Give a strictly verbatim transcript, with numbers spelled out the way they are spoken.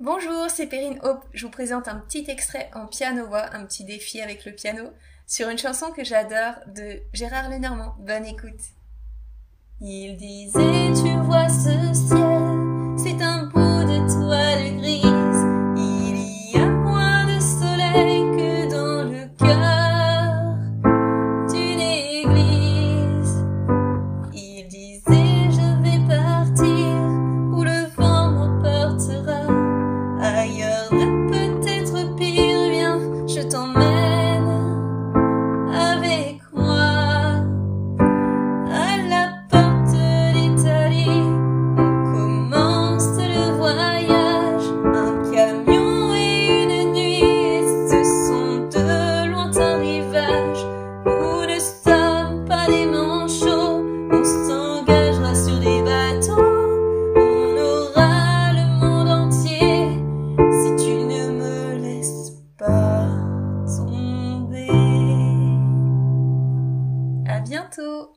Bonjour, c'est Perrine Hope. Je vous présente un petit extrait en piano-voix, un petit défi avec le piano, sur une chanson que j'adore de Gérard Lenorman. Bonne écoute. Il disait, tu vois ce ciel, c'est un bout de toile grise. Il y a moins de soleil que dans le cœur d'une église. Il disait, je vais partir où le vent m'emportera. Ailleurs, peut-être pire, bien, je t'emmène avec moi à la porte d'Italie. On commence le voyage, un camion et une nuit, et ce sont de lointains rivages. Nous ne sommes pas des manchots, on s'engagera sur des bateaux. Pas tomber. À bientôt.